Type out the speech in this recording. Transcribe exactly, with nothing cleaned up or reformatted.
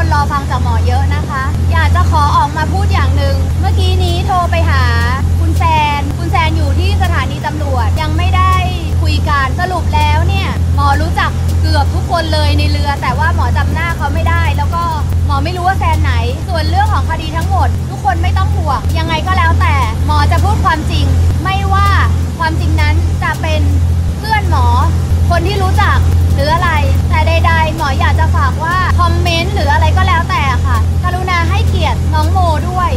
คนรอฟังจากหมอเยอะนะคะอยากจะขอออกมาพูดอย่างหนึ่งเมื่อกี้นี้โทรไปหาคุณแซนคุณแซนอยู่ที่สถานีตำรวจยังไม่ได้คุยกันสรุปแล้วเนี่ยหมอรู้จักเกือบทุกคนเลยในเรือแต่ว่าหมอจำหน้าเขาไม่ได้แล้วก็หมอไม่รู้ว่าแซนไหนส่วนเรื่องของคดีทั้งหมดทุกคนไม่ต้องห่วงยังไงก็แล้วแต่หมอจะพูดความจริงไม่ว่าความจริงนั้นจะเป็นเพื่อนหมอคนที่รู้จักหรืออะไรแต่ใดๆหมออยากจะฝากว่าคอมเมนต์หรืออะไรก็แล้วแต่ค่ะกรุณาให้เกียรติน้องโมด้วย